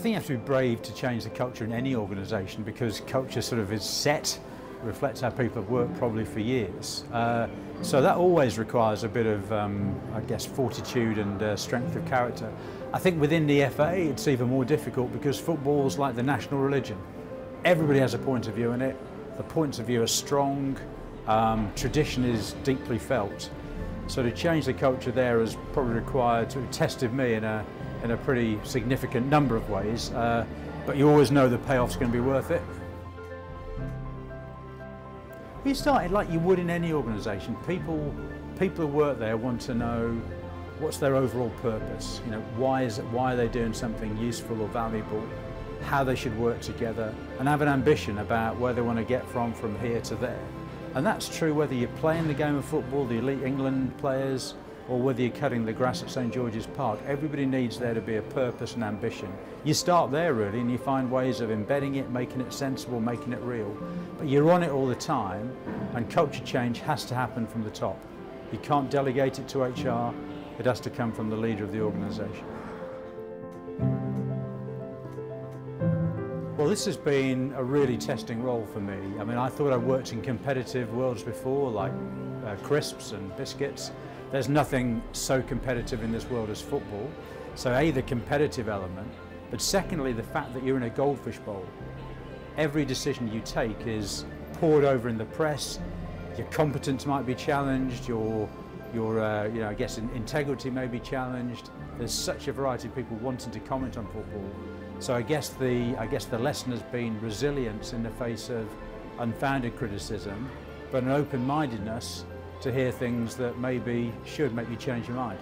think you have to be brave to change the culture in any organisation, because culture sort of is set, reflects how people have worked probably for years. So that always requires a bit of, I guess, fortitude and strength of character. I think within the FA it's even more difficult, because football's like the national religion. Everybody has a point of view in it, the points of view are strong, tradition is deeply felt. So to change the culture there has probably required, to have tested me in a pretty significant number of ways, but you always know the payoff's going to be worth it. You started like you would in any organisation. People who work there want to know what's their overall purpose. You know, why are they doing something useful or valuable? How they should work together, and have an ambition about where they want to get from here to there. And that's true whether you're playing the game of football, the elite England players, or whether you're cutting the grass at St George's Park. Everybody needs there to be a purpose and ambition. You start there really, and you find ways of embedding it, making it sensible, making it real. But you're on it all the time, and culture change has to happen from the top. You can't delegate it to HR, it has to come from the leader of the organisation. Well, this has been a really testing role for me. I mean, I thought I worked in competitive worlds before, like crisps and biscuits. There's nothing so competitive in this world as football. So A, the competitive element, but secondly, the fact that you're in a goldfish bowl. Every decision you take is poured over in the press. Your competence might be challenged, your you know, I guess integrity may be challenged. There's such a variety of people wanting to comment on football. So I guess the lesson has been resilience in the face of unfounded criticism, but an open-mindedness to hear things that maybe should make you change your mind.